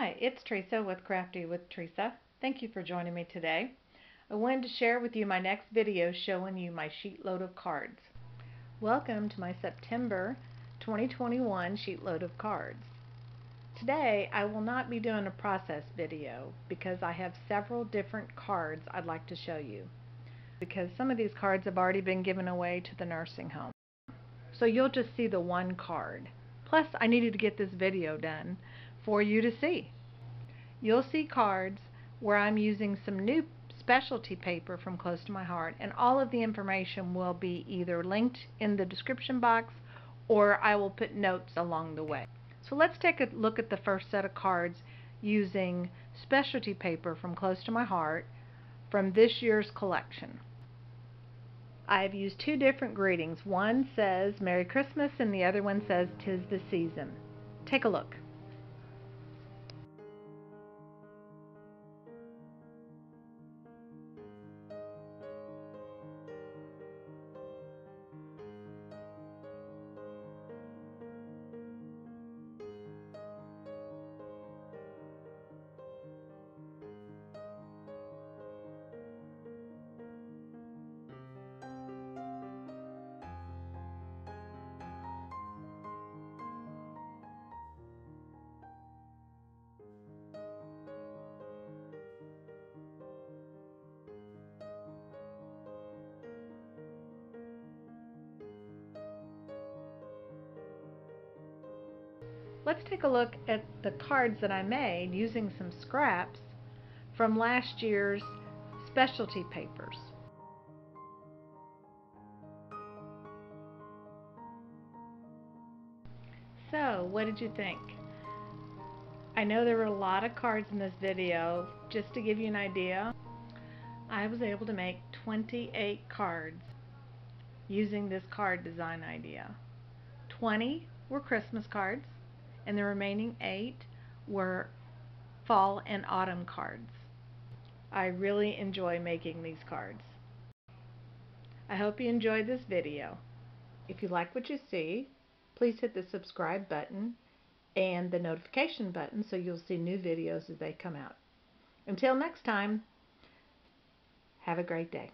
Hi, it's Theresa with Crafty with Theresa. Thank you for joining me today. I wanted to share with you my next video showing you my sheet load of cards. Welcome to my September 2021 sheet load of cards. Today I will not be doing a process video because I have several different cards I'd like to show you, because some of these cards have already been given away to the nursing home. So you'll just see the one card. Plus I needed to get this video done for you to see. You'll see cards where I'm using some new specialty paper from Close to My Heart, and all of the information will be either linked in the description box or I will put notes along the way. So let's take a look at the first set of cards using specialty paper from Close to My Heart from this year's collection. I've used two different greetings. One says Merry Christmas and the other one says 'Tis the Season. Take a look. Let's take a look at the cards that I made using some scraps from last year's specialty papers. So, what did you think? I know there were a lot of cards in this video. Just to give you an idea, I was able to make 28 cards using this card design idea. 20 were Christmas cards, and the remaining 8 were fall and autumn cards. I really enjoy making these cards. I hope you enjoyed this video. If you like what you see, please hit the subscribe button and the notification button so you'll see new videos as they come out. Until next time, have a great day.